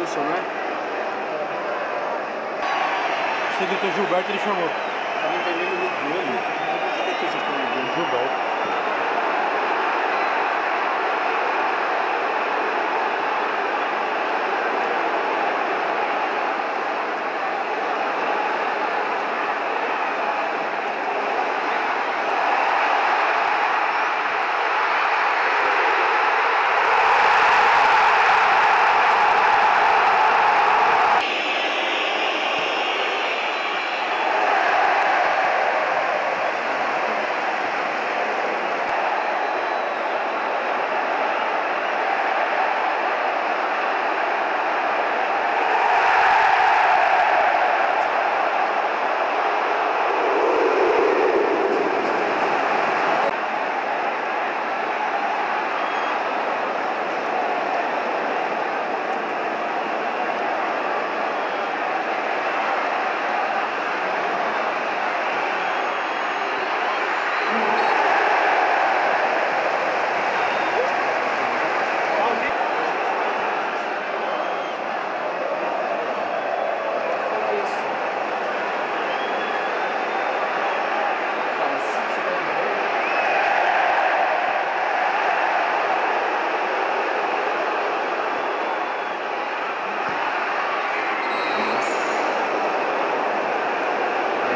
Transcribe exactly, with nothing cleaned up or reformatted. disso, né? O doutor Gilberto ele chamou. Eu não entendi o nome dele. O que é que é esse nome dele? Gilberto.